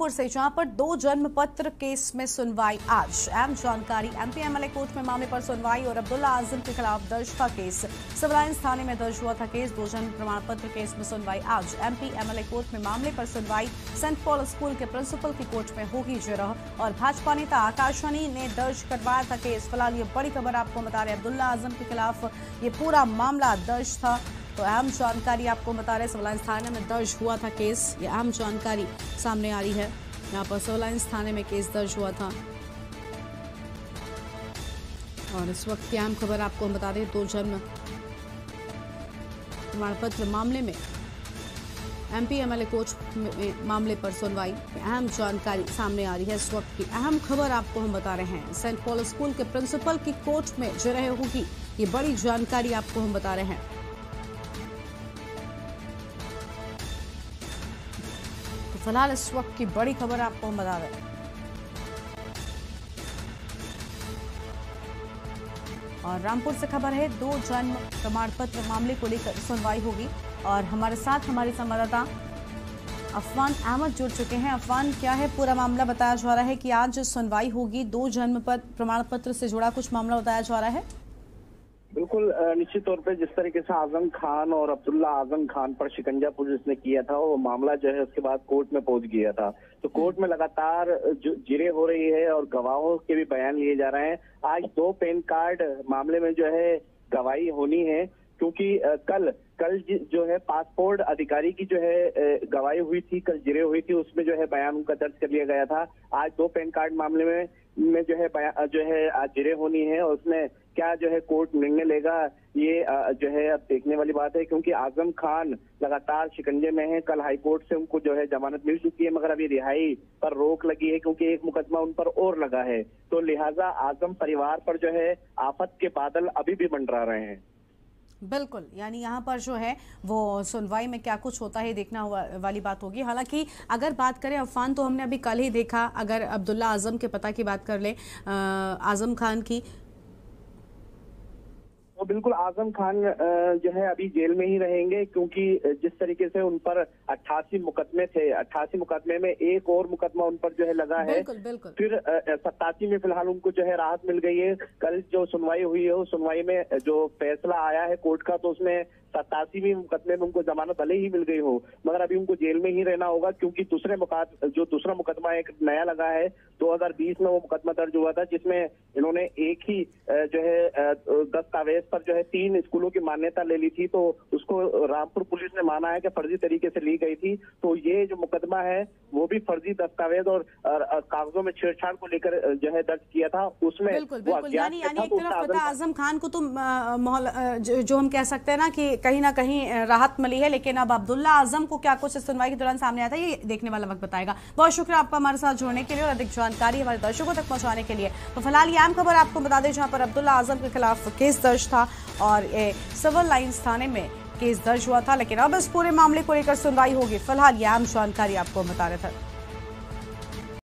रामपुर से, जहां पर 2 जन्म पत्र केस में सुनवाई आज। अहम जानकारी, MP-MLA कोर्ट में मामले पर सुनवाई और अब्दुल्ला आजम के खिलाफ दर्ज था केस। सिविल लाइंस थाने में दर्ज हुआ था केस। 2 जन्म प्रमाण पत्र केस में सुनवाई आज। MP-MLA कोर्ट में मामले पर सुनवाई। सेंट पॉल स्कूल के प्रिंसिपल की कोर्ट में होगी जिरह। और भाजपा नेता आकाशवाणी ने दर्ज करवाया था केस। फिलहाल ये बड़ी खबर आपको बता रहे, अब्दुल्ला आजम के खिलाफ ये पूरा मामला दर्ज था। तो अहम जानकारी आपको बता रहे, सिविल लाइंस थाने में दर्ज हुआ था केस। ये अहम जानकारी सामने आ रही है, यहाँ पर सिविल लाइंस थाने में केस दर्ज हुआ था। और इस वक्त की अहम खबर आपको बता रहे, 2 जन्म प्रमाण पत्र मामले में MP-MLA कोर्ट मामले पर सुनवाई। अहम जानकारी सामने आ रही है, इस वक्त की अहम खबर आपको हम बता रहे हैं। सेंट पॉल स्कूल के प्रिंसिपल की कोर्ट में जिरह होगी, ये बड़ी जानकारी आपको हम बता रहे हैं। फिलहाल इस वक्त की बड़ी खबर आपको हम बता रहे हैं। और रामपुर से खबर है, 2 जन्म प्रमाण पत्र मामले को लेकर सुनवाई होगी। और हमारे साथ हमारे संवाददाता अफवान अहमद जुड़ चुके हैं। अफवान, क्या है पूरा मामला? बताया जा रहा है कि आज सुनवाई होगी, 2 जन्म प्रमाण पत्र से जुड़ा कुछ मामला बताया जा रहा है। बिल्कुल, निश्चित तौर पे जिस तरीके से आजम खान और अब्दुल्ला आजम खान पर शिकंजा पुलिस ने किया था, वो मामला जो है उसके बाद कोर्ट में पहुंच गया था। तो कोर्ट में लगातार जो जिरें हो रही है और गवाहों के भी बयान लिए जा रहे हैं। आज 2 पैन कार्ड मामले में जो है गवाही होनी है, क्योंकि कल जो है पासपोर्ट अधिकारी की जो है गवाही हुई थी, कल जिरे हुई थी, उसमें जो है बयान उनका दर्ज कर लिया गया था। आज 2 पैन कार्ड मामले में जो है आज जिरे होनी है और उसमें क्या जो है कोर्ट निर्णय लेगा, ये जो है अब देखने वाली बात है। क्योंकि आजम खान लगातार शिकंजे में हैं। कल हाई कोर्ट से उनको जो है जमानत मिल चुकी है, मगर अभी रिहाई पर रोक लगी है क्योंकि एक मुकदमा उन पर और लगा है। तो लिहाजा आजम परिवार पर जो है आफत के बादल अभी भी मंडरा रहे हैं। बिल्कुल, यानी यहाँ पर जो है वो सुनवाई में क्या कुछ होता है देखना वाली बात होगी। हालांकि अगर बात करें अफवान, तो हमने अभी कल ही देखा, अगर अब्दुल्ला आजम के पता की बात कर ले, आजम खान की, तो बिल्कुल आजम खान जो है अभी जेल में ही रहेंगे। क्योंकि जिस तरीके से उन पर 88 मुकदमे थे, 88 मुकदमे में एक और मुकदमा उन पर जो है लगा है। बिल्कुल, बिल्कुल। फिर 87 में फिलहाल उनको जो है राहत मिल गई है। कल जो सुनवाई हुई है, उस सुनवाई में जो फैसला आया है कोर्ट का, तो उसमें 87वें मुकदमे में उनको जमानत भले ही मिल गई हो, मगर अभी उनको जेल में ही रहना होगा। क्योंकि दूसरा मुकदमा एक नया लगा है, 2020 में वो मुकदमा दर्ज हुआ था, जिसमें इन्होंने एक ही जो है दस्तावेज पर जो है 3 स्कूलों की मान्यता ले ली थी। तो उसको रामपुर पुलिस ने माना है कि फर्जी तरीके से ली गई थी। तो ये जो मुकदमा है वो भी फर्जी दस्तावेज और कागजों में छेड़छाड़ को लेकर जो है दर्ज किया था। उसमें आजम खान को तो जो हम कह सकते हैं ना कि कहीं ना कहीं राहत मिली है, लेकिन अब अब्दुल्ला आजम को क्या कुछ सुनवाई के दौरान सामने आता है, ये देखने वाला वक्त बताएगा। बहुत शुक्रिया आपका हमारे साथ जुड़ने के लिए और अधिक जानकारी हमारे दर्शकों तक पहुंचाने के लिए। तो फिलहाल ये अहम खबर आपको बता दें, जहां पर अब्दुल्ला आजम के खिलाफ केस दर्ज था और सिविल लाइंस थाने में केस दर्ज हुआ था, लेकिन अब इस पूरे मामले को लेकर सुनवाई होगी। फिलहाल ये अहम जानकारी आपको बता रहे थे।